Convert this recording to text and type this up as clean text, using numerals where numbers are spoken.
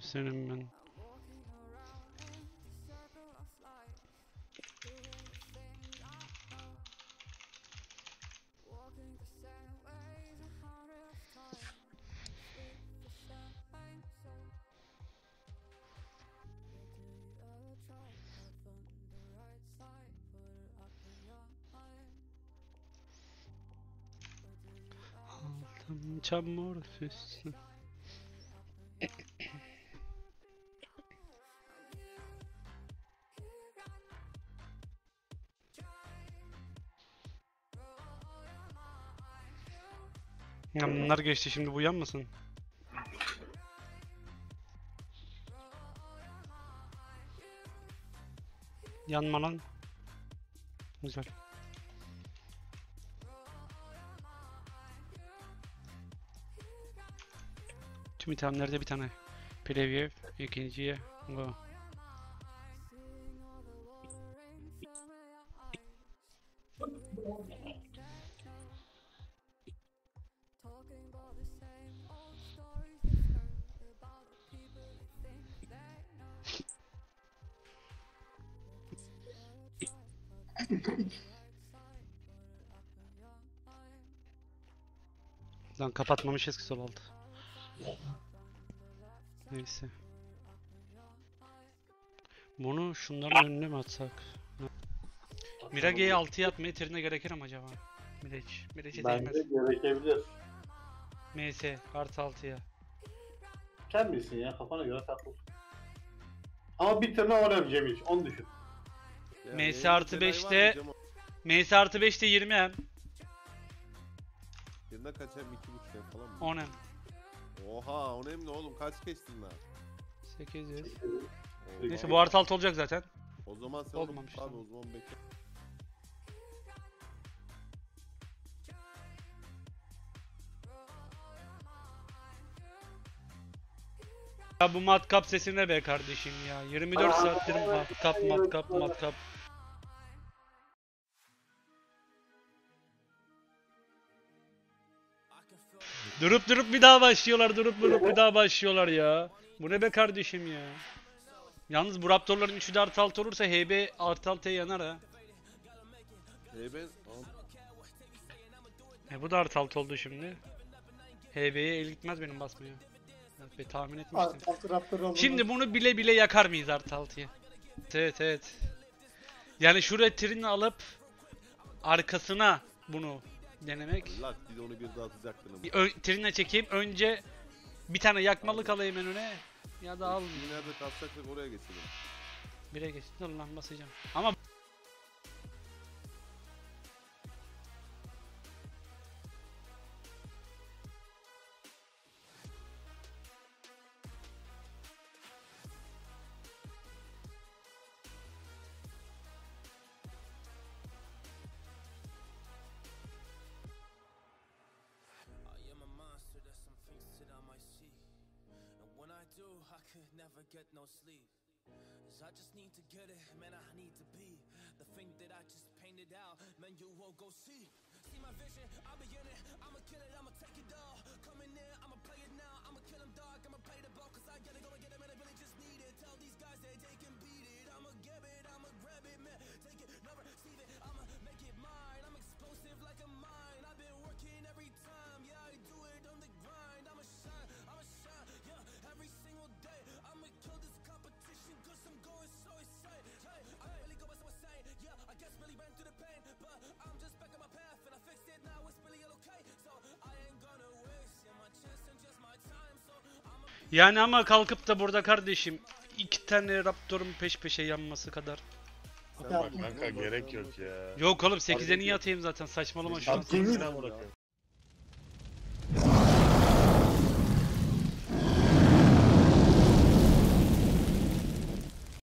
Senin ben. Çamur üstü. Bunlar geçti şimdi, bu yanmasın. Yanma lan. Güzel. Tüm itemlerde bir tane preview, ikinciye go. Lan kapatmamışız ki sol altı. Neyse. Bunu şunların önüne mi atsak? Mirage'yi 6'ya atmaya Eterine gerekir mi acaba? Mirage'e değmez. Bence gerekebilir. MS artı 6'ya. Sen bilsin ya, kafana göre takıl. Ama bir tane alabileceğim hiç, onu düşün. Yani MS artı 5'te... MS artı 5'te 20M. Yerine kaç M? 2.5M falan mı? 10M. Oha, o neyim ne oğlum, kaç geçtin lan? 800. Neyse bu artı alt olacak zaten. O zaman sen olmamış abi, o zaman bekle. Ya bu matkap sesine be kardeşim ya. 24 saattir matkap. Durup bir daha başlıyorlar, durup bir daha başlıyorlar ya. Bu ne be kardeşim ya. Yalnız bu raptorların üçü de artı alt olursa HB artı altıya yanar ha. HB... bu da artı alt oldu şimdi. HB'ye el gitmez benim basmaya. Be, tahmin etmiştim. Şimdi bunu bile bile yakar mıyız artı altıya? Evet. Yani şu retirini alıp arkasına bunu denemek. Allah, onu bir daha atacaktın ama. Trine çekeyim. Önce bir tane yakmalık alayım en öne. Ya da al. Nerede kalsaksak oraya geçelim. Bire geçtim. Dur lan basacağım. Ama I could never get no sleep. I just need to get it, man. I need to be the thing that I just painted out. Man, you won't go see. See my vision, I'll be in it. I'ma kill it, I'ma take it all. Coming in, I'ma play it now. I'ma kill him, dog. I'ma play the ball, cause I gotta go and get him, and I really just need it. Tell these guys that they can beat it. I'ma give it, I'ma grab it, man. Take it, never receive it. I'ma make it mine. I'm explosive like a mine. I've been working every time. Yeah, I do it on the grind. I'ma shine. Yeah, every single day. Kill this competition, cause I'm going so insane. Hey, I really go as I was saying. Yeah, I guess really ran through the pain, but I'm just back on my path and I fixed it now. It's really okay, so I ain't gonna waste my chance and just my time. So I'm a... Yani ama kalkıp da burada kardeşim iki tane raptorun peş peşe yanması kadar. Bak kanka gerek yok ya. Yok oğlum 8'e niye atayım zaten, saçmalama şu an.